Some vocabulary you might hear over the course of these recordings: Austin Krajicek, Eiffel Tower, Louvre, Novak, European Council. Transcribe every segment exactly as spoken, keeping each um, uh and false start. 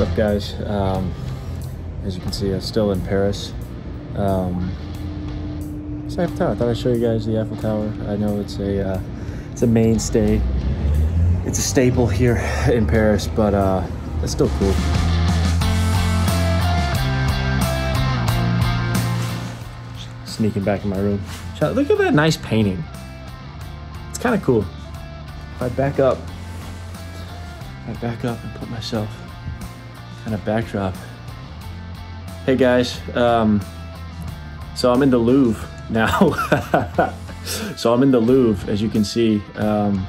What's up, guys? Um, as you can see, I'm still in Paris. Um, it's Eiffel Tower. I thought I'd show you guys the Eiffel Tower. I know it's a uh, it's a mainstay. It's a staple here in Paris, but uh, it's still cool. Sneaking back in my room. Look at that nice painting. It's kind of cool. If I back up, if I back up and put myself kind of backdrop. Hey guys, um, so I'm in the Louvre now. So I'm in the Louvre, as you can see. Um,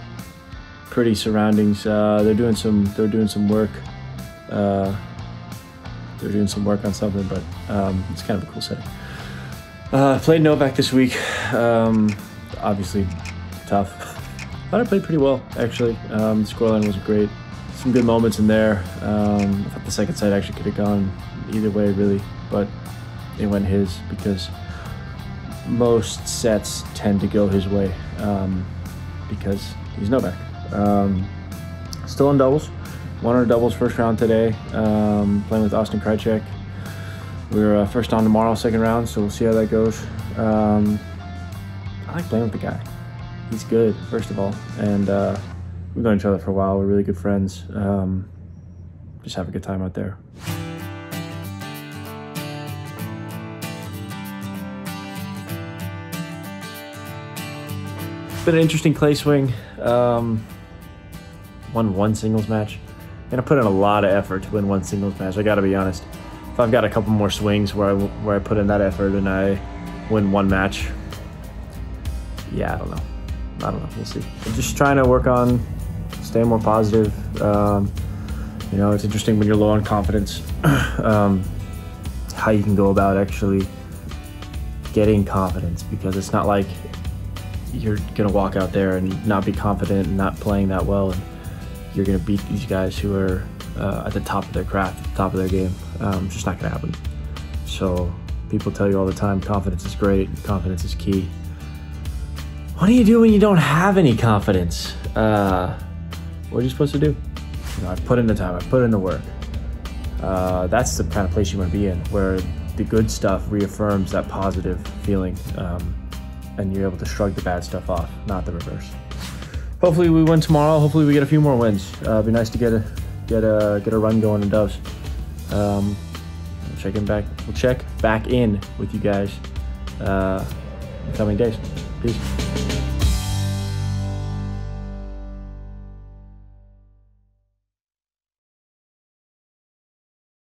pretty surroundings. Uh, they're doing some. They're doing some work. Uh, they're doing some work on something, but um, it's kind of a cool setting. Uh, I played Novak this week, um, obviously tough. I thought I played pretty well, actually. Um, the scoreline was great. Some good moments in there. Um, I thought the second side actually could have gone either way, really, but it went his because most sets tend to go his way um, because he's Novak. Um, still in doubles. Won our doubles first round today, um, playing with Austin Krajicek. We're uh, first on tomorrow, second round, so we'll see how that goes. Um, I like playing with the guy. He's good, first of all. And uh, we've known each other for a while. We're really good friends. Um, just have a good time out there. It's been an interesting clay swing. Um, won one singles match. And I put in a lot of effort to win one singles match, I gotta be honest. If I've got a couple more swings where I, where I put in that effort and I win one match, yeah, I don't know. I don't know. We'll see. I'm just trying to work on staying more positive. Um, you know, it's interesting when you're low on confidence, um, how you can go about actually getting confidence, because it's not like you're going to walk out there and not be confident and not playing that well, and you're going to beat these guys who are Uh, at the top of their craft, at the top of their game. Um, it's just not gonna happen. So people tell you all the time, confidence is great, confidence is key. What do you do when you don't have any confidence? Uh, what are you supposed to do? You know, I put in the time, I put in the work. Uh, that's the kind of place you wanna be in, where the good stuff reaffirms that positive feeling, um, and you're able to shrug the bad stuff off, not the reverse. Hopefully we win tomorrow, hopefully we get a few more wins. Uh, it'd be nice to get a Get a get a run going in doves. Um, we'll check in back. We'll check back in with you guys uh, in the coming days. Peace.